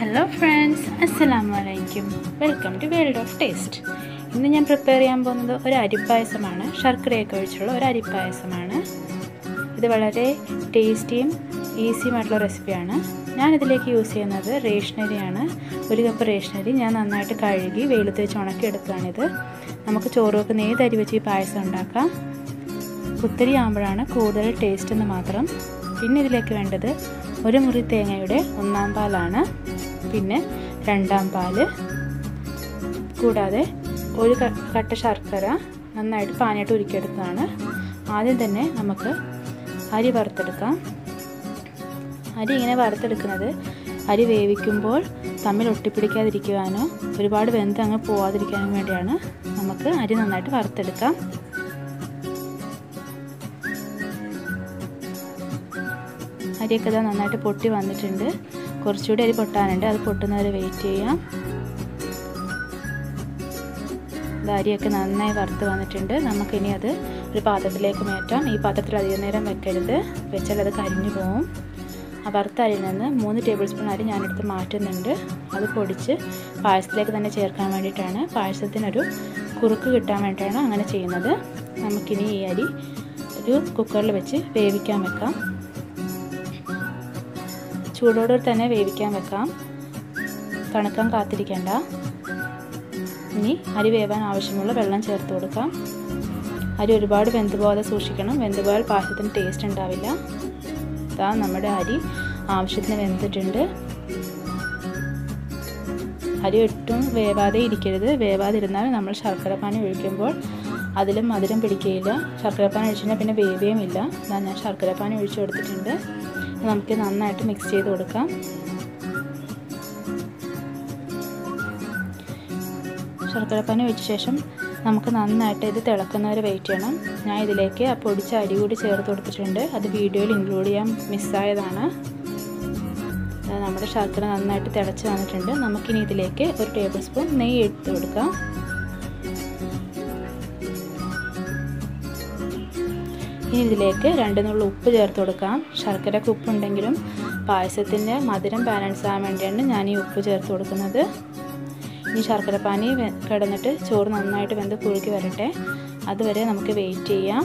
Hello friends, Assalamu alaikum. Welcome to World of Taste. ഇന്ന് ഞാൻ prepare ചെയ്യാൻ പോകുന്നത് ഒരു അരിപ്പായസമാണ്. ശർക്കരയൊക്കെ ഒഴിച്ചുള്ള ഒരു അരിപ്പായസമാണ്. ഇത് വളരെ ടേസ്റ്റിയും ഈസിയുമായിട്ടുള്ള റെസിപ്പിയാണ്. ഞാൻ ഇതിലേക്ക് യൂസ് ചെയ്യുന്നത് റേഷനരിയാണ്. ഒരു കപ്പ് റേഷനരി ഞാൻ നന്നായിട്ട് കഴുകി വെയിലത്ത് വെച്ച് ഉണക്കി എടുക്കുകയാണിത്. നമുക്ക് ചോറ് വെക്കുന്ന ഏത് അരി വെച്ച് ഈ പായസം ഉണ്ടാക്കാം. കുത്തരി ആകുമ്പോഴാണ് കൂടുതൽ ടേസ്റ്റ് എന്ന് മാത്രം. പിന്നെ ഇതിലേക്ക് വേണ്ടത് ഒരു മുറി തേങ്ങയുടെ ഒന്നാം പാലാണ്, പിന്നെ രണ്ടാം പാല്, കൂടാതെ ഒരു കട്ട ശർക്കര നന്നായിട്ട് പാനിയിട്ട് ഉരുക്കിയെടുത്തതാണ്. ആദ്യം തന്നെ നമുക്ക് അരി വറുത്തെടുക്കാം. അരി ഇങ്ങനെ വറുത്തെടുക്കുന്നത് അരി വേവിക്കുമ്പോൾ തമ്മിൽ ഒട്ടിപ്പിടിക്കാതിരിക്കുവാനോ ഒരുപാട് വെന്ത് അങ്ങ് പോവാതിരിക്കാനും വേണ്ടിയാണ് നമുക്ക് അരി നന്നായിട്ട് വറുത്തെടുക്കാം. അരിയൊക്കെ ഇതാ നന്നായിട്ട് പൊട്ടി വന്നിട്ടുണ്ട്. കുറച്ചുകൂടി അരി പൊട്ടാനുണ്ട്, അത് പൊട്ടുന്നവരെ വെയിറ്റ് ചെയ്യാം. ഇത് അരിയൊക്കെ നന്നായി വറുത്ത് വന്നിട്ടുണ്ട്. നമുക്കിനി അത് ഒരു പാത്രത്തിലേക്ക് മാറ്റാം. ഈ പാത്രത്തിൽ അധികം നേരം വെക്കരുത്, വെച്ചാൽ അത് കരിഞ്ഞു പോകും. ആ വറുത്ത അരിയിൽ നിന്ന് 3 ടേബിൾ സ്പൂൺ അരി ഞാനെടുത്ത് മാറ്റുന്നുണ്ട്. അത് പൊടിച്ച് പായസത്തിലേക്ക് തന്നെ ചേർക്കാൻ വേണ്ടിയിട്ടാണ്, പായസത്തിനൊരു കുറുക്ക് കിട്ടാൻ വേണ്ടിയിട്ടാണ് അങ്ങനെ ചെയ്യുന്നത്. നമുക്കിനി ഈ അരി ഒരു കുക്കറിൽ വെച്ച് വേവിക്കാൻ വെക്കാം. ചൂടോടെ തന്നെ വേവിക്കാൻ വെക്കാം, തണുക്കാൻ കാത്തിരിക്കണ്ട. ഇനി അരി വേവാൻ ആവശ്യമുള്ള വെള്ളം ചേർത്ത് കൊടുക്കാം. അരി ഒരുപാട് വെന്ത് പോകാതെ സൂക്ഷിക്കണം, വെന്ത് പോയാൽ പായസത്തിന് ടേസ്റ്റ് ഉണ്ടാവില്ല. ഇതാ നമ്മുടെ അരി ആവശ്യത്തിന് വെന്തിട്ടുണ്ട്. അരി ഒട്ടും വേവാതെ ഇരിക്കരുത്, വേവാതിരുന്നാൽ നമ്മൾ ശർക്കരപ്പാനി ഒഴിക്കുമ്പോൾ അതിലും മധുരം പിടിക്കുകയില്ല. ശർക്കരപ്പാനി ഒഴിച്ചാൽ പിന്നെ വേവുകയും ഇല്ല. ഞാൻ ശർക്കരപ്പാനി ഒഴിച്ചു കൊടുത്തിട്ടുണ്ട്. നമുക്ക് നന്നായിട്ട് മിക്സ് ചെയ്ത് കൊടുക്കാം. ശർക്കരപ്പാനി വെച്ച ശേഷം നമുക്ക് നന്നായിട്ട് ഇത് തിളക്കുന്നവരെ വെയിറ്റ് ചെയ്യണം. ഞാൻ ഇതിലേക്ക് ആ പൊടിച്ച അരി കൂടി ചേർത്ത് കൊടുത്തിട്ടുണ്ട്, അത് വീഡിയോയിൽ ഇൻക്ലൂഡ് ചെയ്യാൻ മിസ്സായതാണ്. നമ്മുടെ ശർക്കര നന്നായിട്ട് തിളച്ച് വന്നിട്ടുണ്ട്. നമുക്കിനി ഇതിലേക്ക് ഒരു ടേബിൾ സ്പൂൺ നെയ്യ് എടുത്ത് കൊടുക്കാം. ഇനി ഇതിലേക്ക് 2 നുള്ള ഉപ്പ് ചേർത്ത് കൊടുക്കാം. ശർക്കരക്ക് ഉപ്പുണ്ടെങ്കിലും പായസത്തിൻ്റെ മധുരം ബാലൻസ് ആകാൻ വേണ്ടിയാണ് ഞാൻ ഈ ഉപ്പ് ചേർത്ത് കൊടുക്കുന്നത്. ഇനി ശർക്കരപ്പാനി കിടന്നിട്ട് ചോറ് നന്നായിട്ട് വെന്ത് കുറുകി വരട്ടെ, അതുവരെ നമുക്ക് വെയിറ്റ് ചെയ്യാം.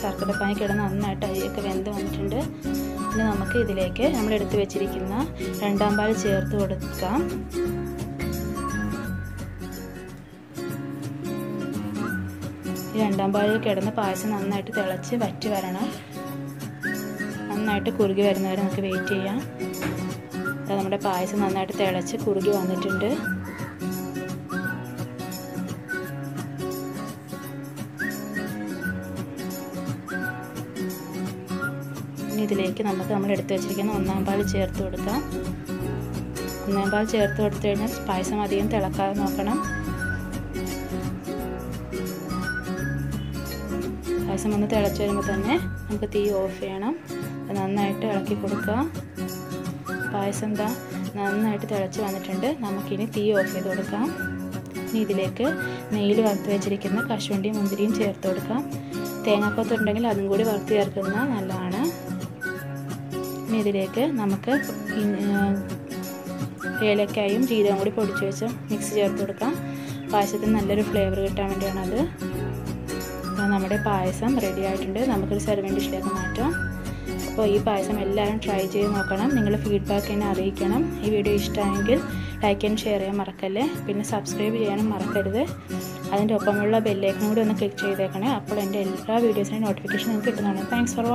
ശർക്കരപ്പാനി കിടന്ന് നന്നായിട്ട് അരിയൊക്കെ വെന്ത് വന്നിട്ടുണ്ട്. ഇനി നമുക്ക് ഇതിലേക്ക് നമ്മൾ എടുത്തു വെച്ചിരിക്കുന്ന രണ്ടാം പാൽ ചേർത്ത് കൊടുക്കാം. ഈ രണ്ടാം പാലിൽ കിടന്ന് പായസം നന്നായിട്ട് തിളച്ച് വറ്റി വരണം. നന്നായിട്ട് കുറുകി വരുന്നവരെ നമുക്ക് വെയിറ്റ് ചെയ്യാം. നമ്മുടെ പായസം നന്നായിട്ട് തിളച്ച് കുറുകി വന്നിട്ടുണ്ട്. ഇതിലേക്ക് നമുക്ക് നമ്മൾ എടുത്തു വെച്ചിരിക്കുന്ന ഒന്നാം പാൽ ചേർത്ത് കൊടുക്കാം. ഒന്നാം പാൽ ചേർത്ത് കൊടുത്തു കഴിഞ്ഞാൽ പായസം അധികം തിളക്കാതെ നോക്കണം. പായസം ഒന്ന് തിളച്ച് വരുമ്പോൾ തന്നെ നമുക്ക് തീ ഓഫ് ചെയ്യണം. നന്നായിട്ട് ഇളക്കി കൊടുക്കുക. പായസം എന്താ നന്നായിട്ട് തിളച്ച് വന്നിട്ടുണ്ട്. നമുക്കിനി തീ ഓഫ് ചെയ്ത് കൊടുക്കാം. ഇനി ഇതിലേക്ക് നെയ്യിൽ വറുത്ത് വെച്ചിരിക്കുന്ന കശുവണ്ടിയും മുന്തിരിയും ചേർത്ത് കൊടുക്കാം. തേങ്ങാക്കൊത്തുണ്ടെങ്കിൽ അതും കൂടി വറുത്ത് ചേർക്കുന്നത് നല്ലതാണ്. ഇനി ഇതിലേക്ക് നമുക്ക് ഏലക്കായും ജീരകം കൂടി പൊടിച്ച് വെച്ച് മിക്സ് ചേർത്ത് കൊടുക്കാം. പായസത്തിന് നല്ലൊരു ഫ്ലേവർ കിട്ടാൻ വേണ്ടിയാണത്. നമ്മുടെ പായസം റെഡി ആയിട്ടുണ്ട്. നമുക്കൊരു സെർവിങ് ഡിഷിലേക്ക് മാറ്റാം. അപ്പോൾ ഈ പായസം എല്ലാവരും ട്രൈ ചെയ്ത് നോക്കണം. നിങ്ങളുടെ ഫീഡ്ബാക്ക് എന്നെ അറിയിക്കണം. ഈ വീഡിയോ ഇഷ്ടമായെങ്കിൽ ലൈക്ക് ആൻഡ് ഷെയർ ചെയ്യാൻ മറക്കല്ലേ, പിന്നെ സബ്സ്ക്രൈബ് ചെയ്യാനും മറക്കരുത്. അതിൻ്റെ ഒപ്പമുള്ള ബെൽ ഐക്കൺ കൂടി ഒന്ന് ക്ലിക്ക് ചെയ്തേക്കണേ. അപ്പോൾ എൻ്റെ എല്ലാ വീഡിയോസിൻ്റെ നോട്ടിഫിക്കേഷൻ നിങ്ങൾക്ക് കിട്ടുന്നതാണ്. Thanks for watching.